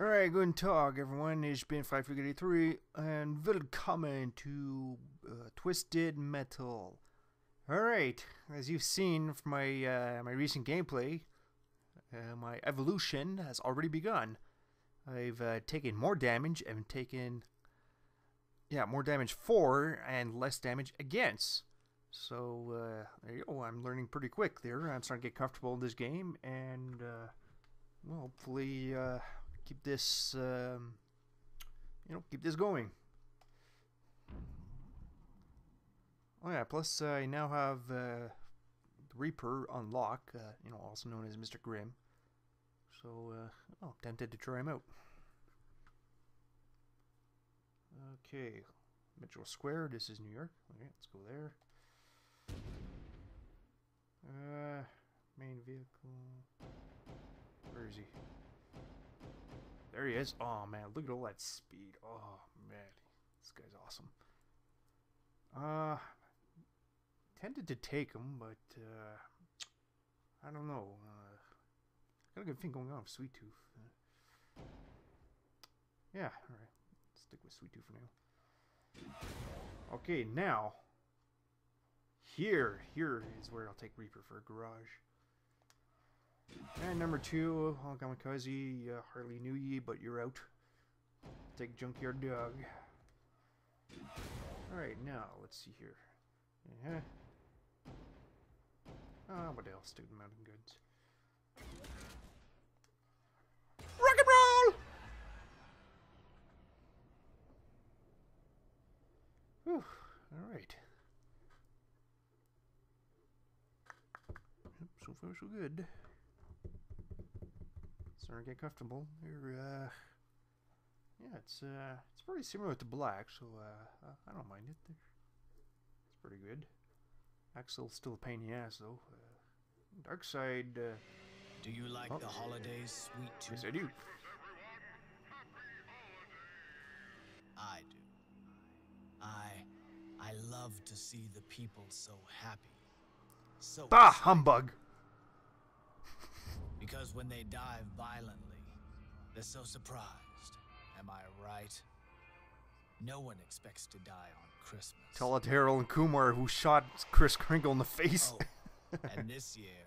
Alright, guten Tag everyone, ich bin Fly83 and willkommen to Twisted Metal. Alright, as you've seen from my recent gameplay, my evolution has already begun. I've taken more damage and taken, more damage for and less damage against. So, there you go, I'm learning pretty quick there. I'm starting to get comfortable in this game and, well, hopefully, keep this, keep this going. Oh yeah, plus I now have the Reaper unlock, also known as Mr. Grimm. So, I'm tempted to try him out. Okay, Metro Square, this is New York. Alright, let's go there. Main vehicle. Where is he? There he is. Oh man, look at all that speed. Oh man, this guy's awesome. Tempted to take him, but I don't know. Got a good thing going on with Sweet Tooth. Yeah, alright. Stick with Sweet Tooth for now. Okay, now here is where I'll take Reaper for a garage. And number two, I'll kamikaze, hardly knew ye, but you're out. Take Junkyard Dog. Alright, now, let's see here. Yeah. What else? Dude, mountain goods. Rock and roll! Whew, alright. So far, so good. Starting to get comfortable. It's pretty similar to black, so I don't mind it. It's pretty good. Axel's still a pain in the ass though. Dark side. Do you like the holidays, Sweet Tooth? Yes, I do. I do. I love to see the people so happy. So bah, humbug. Because when they die violently, they're so surprised. Am I right? No one expects to die on Christmas. Tell it to Harold and Kumar, who shot Chris Kringle in the face. Oh, and this year,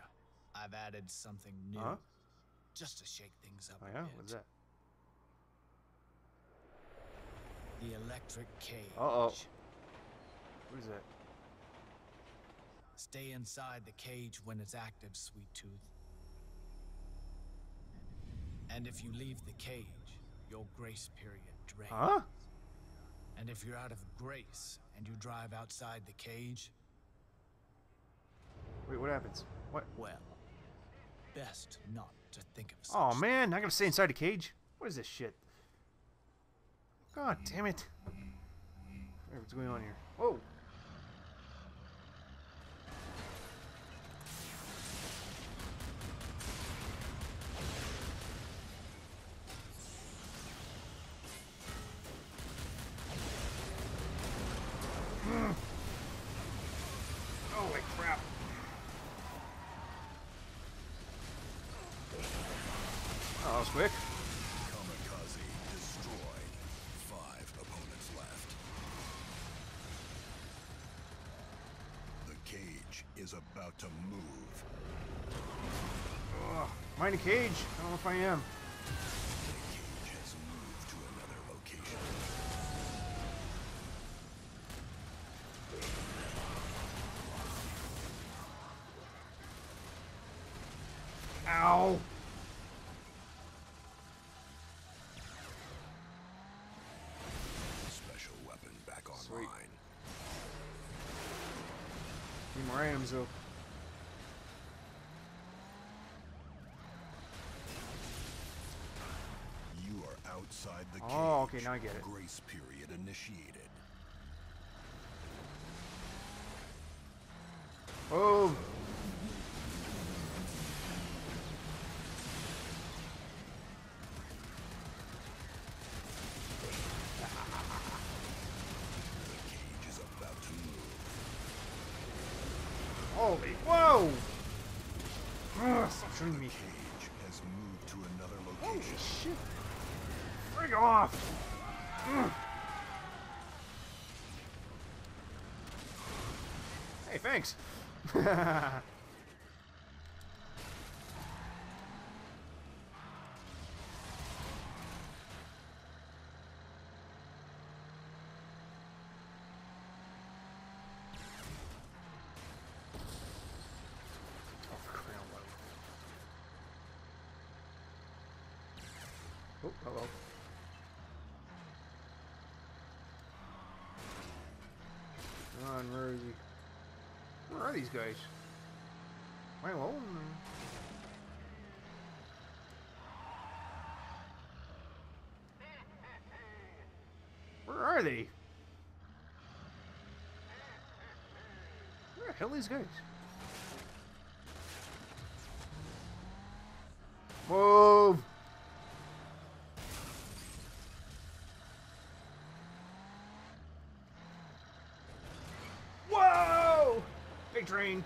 I've added something new, just to shake things up a bit. What's that? The electric cage. What is that? Stay inside the cage when it's active, Sweet Tooth. And if you leave the cage, your grace period drains. And if you're out of grace and you drive outside the cage... Wait, what happens? What? Well, best not to think of such. Oh man, I gotta stay inside the cage? What is this shit? God damn it. What's going on here? Whoa! Holy crap. Oh, that was quick. Kamikaze destroyed. 5 opponents left. The cage is about to move. Oh, am I in a cage? I don't know if I am. The cage has moved to another location. Ow! Special weapon back online. Need more items though. You are outside the cage. Oh, okay, now I get it. Grace period initiated. Oh! Holy, whoa! Stop shooting me. The cage has moved to another location. Holy shit. Spring off! Ugh. Hey, thanks! Oh, hello. Come on, where are you? Where are these guys? Am I alone? Where are they? Where the hell are these guys? Whoa! Train.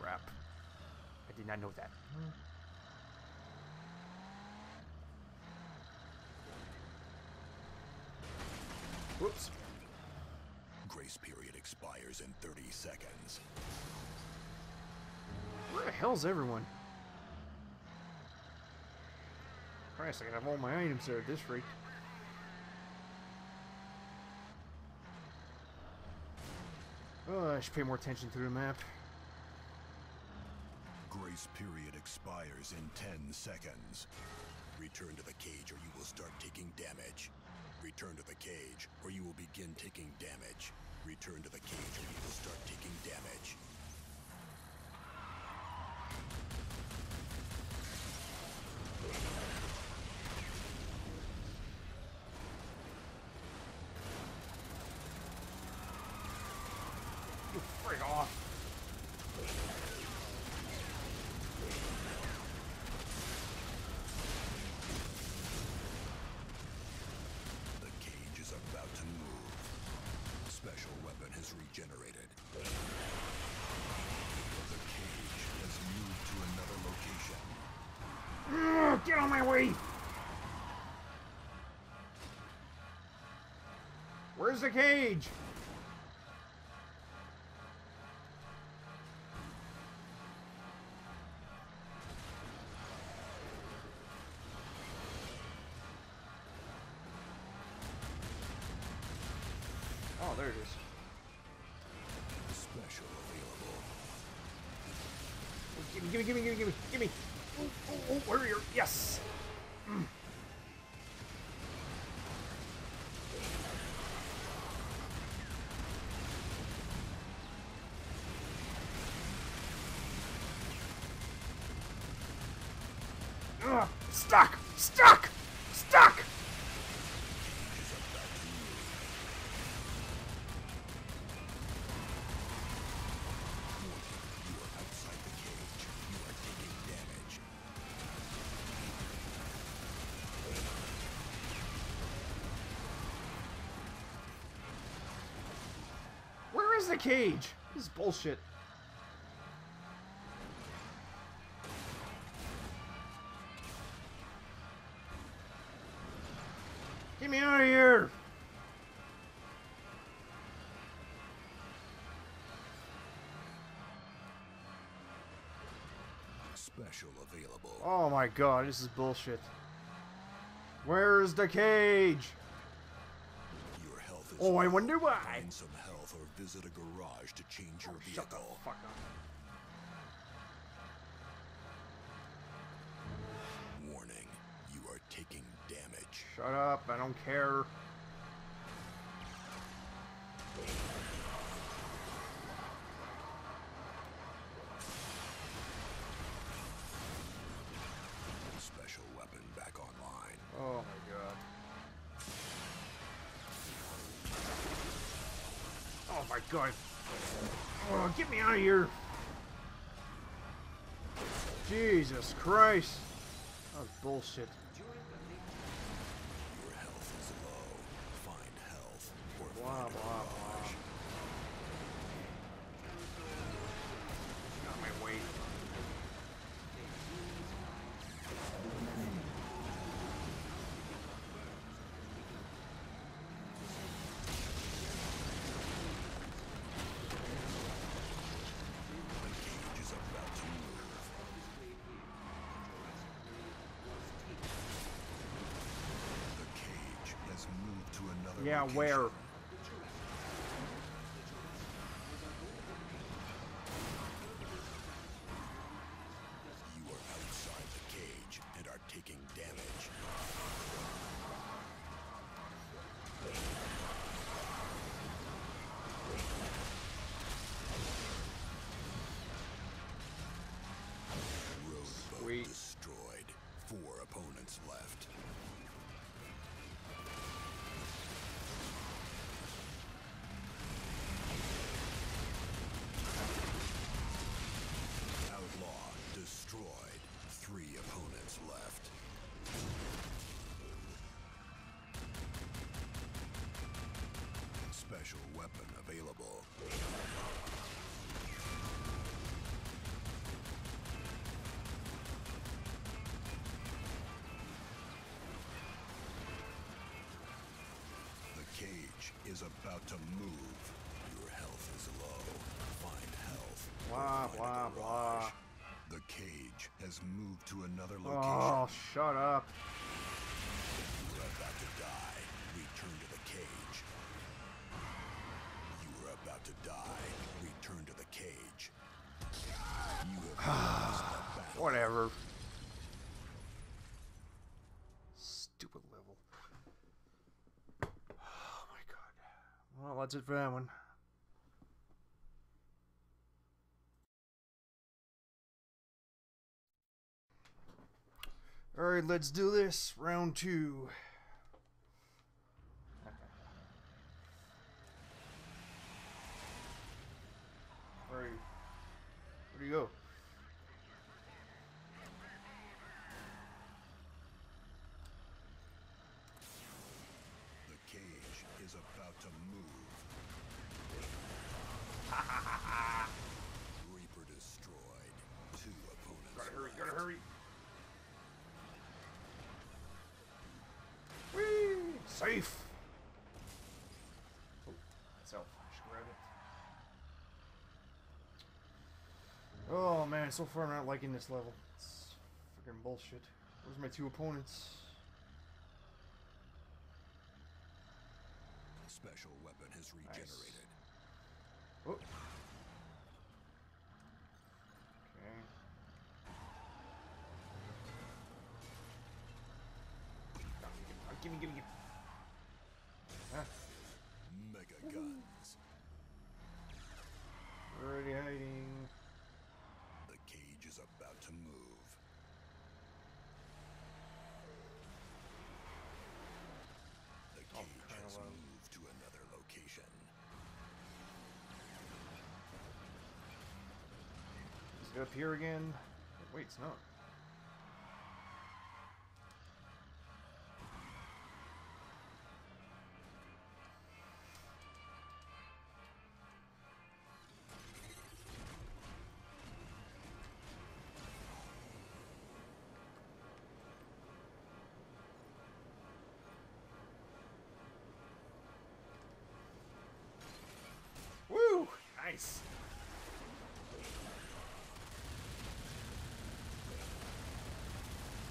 Crap. I did not know that. Whoops. Grace period expires in 30 seconds. Where the hell's everyone? Christ, I can have all my items there at this rate. Oh, I should pay more attention to the map. Grace period expires in 10 seconds. Return to the cage or you will start taking damage. Return to the cage or you will begin taking damage. Return to the cage or you will start taking damage. Frick off. The cage is about to move. Special weapon has regenerated. The cage has moved to another location. Get on my way! Where's the cage? Oh, there it is. Special available. Gimme. Oh, where are you? Yes! Mm. Ugh, stuck! The cage. This is bullshit. Get me out of here. Special available. Oh my god, this is bullshit. Where's the cage? Oh, I wonder why. Find some health or visit a garage to change your vehicle. Shut the fuck up. Warning, you are taking damage. Shut up, I don't care. Special weapon back online. Oh my god. Oh my god. Oh, get me out of here. Jesus Christ. That was bullshit. Your health is low. Find health. Blah, blah, blah. other location. Where? You are outside the cage and are taking damage. Sweet. Destroyed. 4 opponents left. Outlaw destroyed. 3 opponents left. Special weapon available. Cage is about to move. Your health is low. Find health. Blah, blah, blah. The cage has moved to another location. Oh, shut up. You are about to die. Return to the cage. You are about to die. Return to the cage. You have lost the battle. Whatever. Stupid level. Well, that's it for that one. Alright, let's do this. Round 2. Where are you? Where do you go? Is about to move. Reaper destroyed. 2 opponents. Gotta hurry. Whee! Safe! Oh, that's out. I should grab it. Oh man, so far I'm not liking this level. It's freaking bullshit. Where's my 2 opponents? Special weapon has regenerated. Nice. Okay. Give me. Ah. Mega guns. Already hiding. The cage is about to move. The cage has moved to another location. Is it up here again? Wait, it's not. Nice.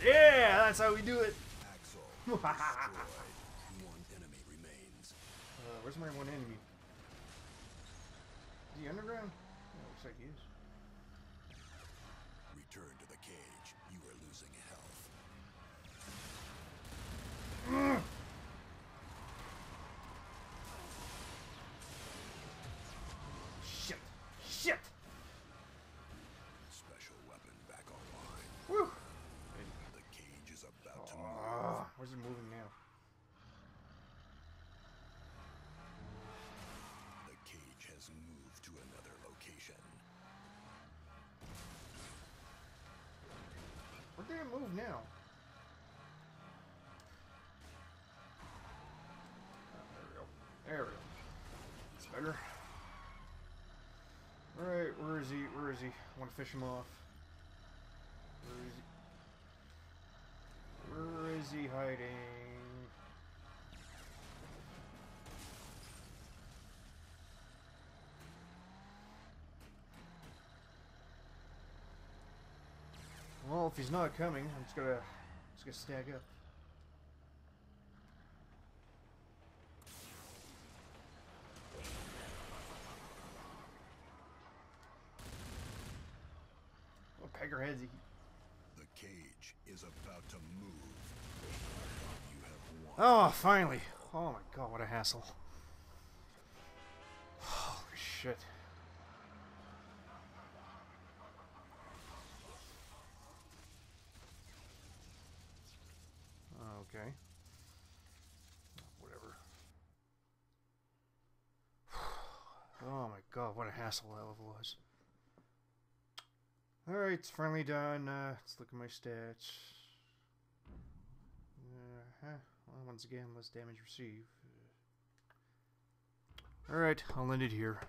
Yeah, that's how we do it. Axel, one enemy remains. Where's my one enemy? Is he underground? No, looks like he is. Return to the cage. You are losing health. Shit! Special weapon back online. Woo! The cage is about to move. Where's it moving now? The cage has moved to another location. Where did it move now? Oh, there we go. That's better. Alright, where is he? Where is he? I want to fish him off. Where is he? Where is he hiding? Well, if he's not coming, I'm just gonna stack up. tiger heads. The cage is about to move. You have won. Oh, finally. Oh my god, what a hassle. Holy shit. Okay. Whatever. Oh my god, what a hassle that level was. Alright, it's finally done. Let's look at my stats. Well, once again, less damage received. Alright, I'll end it here.